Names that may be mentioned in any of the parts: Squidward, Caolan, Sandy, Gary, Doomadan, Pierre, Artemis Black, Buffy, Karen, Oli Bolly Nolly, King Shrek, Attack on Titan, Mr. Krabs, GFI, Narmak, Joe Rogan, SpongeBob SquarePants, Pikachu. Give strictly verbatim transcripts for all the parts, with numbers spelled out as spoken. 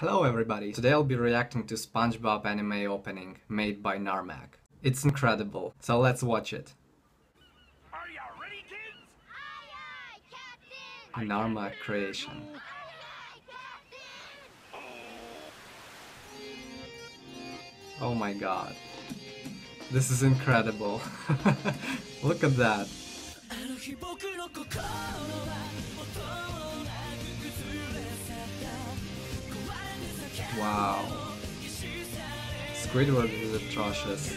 Hello everybody! Today I'll be reacting to SpongeBob anime opening made by Narmak. It's incredible, so let's watch it. Are you ready, kids? Aye, aye, Captain! Narmak creation. Aye, aye, Captain! Oh my god. This is incredible. Look at that. Wow. Squidward is atrocious.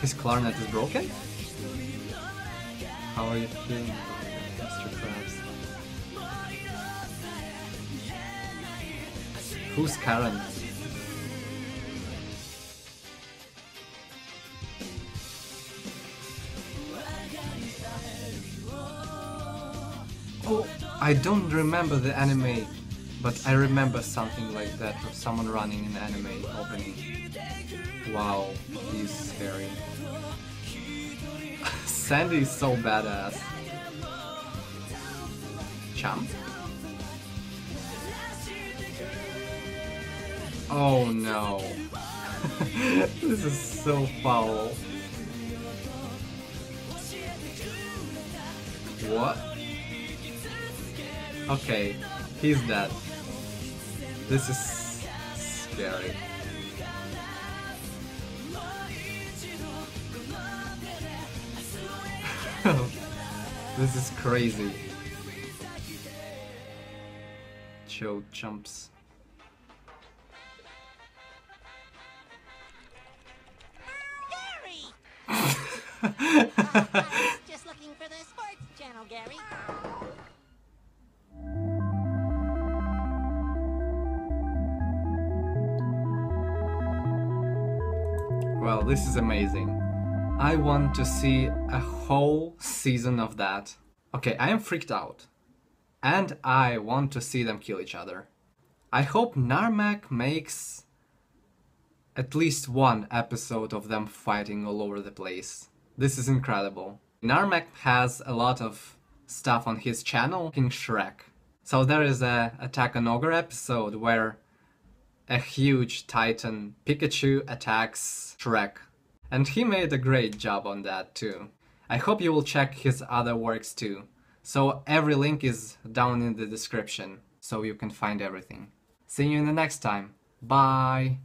His clarinet is broken? How are you feeling, Mister Krabs? Who's Karen? Oh, I don't remember the anime. But I remember something like that, of someone running an anime opening. Wow, he's scary. Sandy is so badass. Chump? Oh no. This is so foul. What? Okay, he's dead. This is scary. This is crazy. Cho jumps. Gary! I was just looking for the sports channel, Gary. Well, this is amazing. I want to see a whole season of that. Okay, I am freaked out. And I want to see them kill each other. I hope Narmak makes at least one episode of them fighting all over the place. This is incredible. Narmak has a lot of stuff on his channel, King Shrek. So there is a Attack on Ogre episode where a huge titan Pikachu attacks Shrek. And he made a great job on that too. I hope you will check his other works too. So every link is down in the description, so you can find everything. See you in the next time. Bye!